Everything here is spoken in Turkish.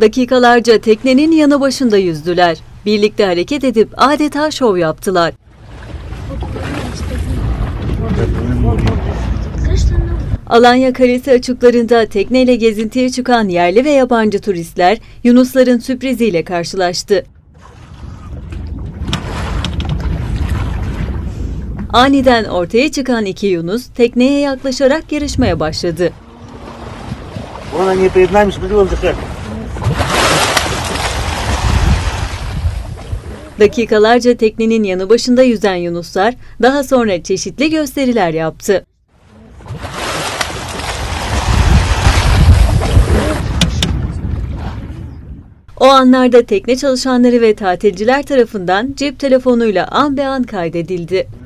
Dakikalarca teknenin yanı başında yüzdüler. Birlikte hareket edip adeta şov yaptılar. Alanya Kalesi açıklarında tekneyle gezintiye çıkan yerli ve yabancı turistler yunusların sürpriziyle karşılaştı. Aniden ortaya çıkan iki yunus tekneye yaklaşarak yarışmaya başladı. Dakikalarca teknenin yanı başında yüzen yunuslar daha sonra çeşitli gösteriler yaptı. O anlarda tekne çalışanları ve tatilciler tarafından cep telefonuyla an be an kaydedildi.